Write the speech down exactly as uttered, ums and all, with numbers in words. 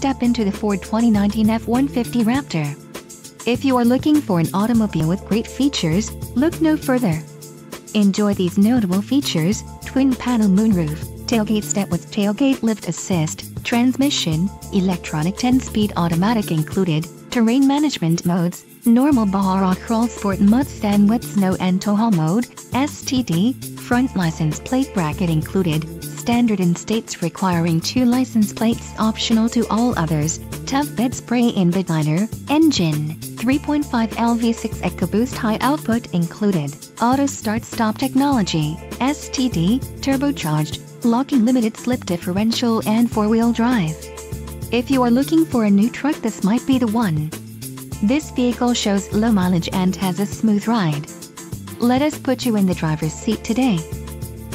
step into the Ford twenty nineteen F one fifty Raptor. If you are looking for an automobile with great features, look no further. Enjoy these notable features: twin panel moonroof, tailgate step with tailgate lift assist, transmission, electronic ten-speed automatic included, terrain management modes, normal Baja crawl sport mudstand wet snow and tow mode, S T D, front license plate bracket included, standard in states requiring two license plates optional to all others, tub bed spray-in bed liner, engine, three point five liter V six EcoBoost high output included, auto start-stop technology, S T D, turbocharged, locking limited slip differential and four-wheel drive. If you are looking for a new truck, this might be the one. This vehicle shows low mileage and has a smooth ride. Let us put you in the driver's seat today.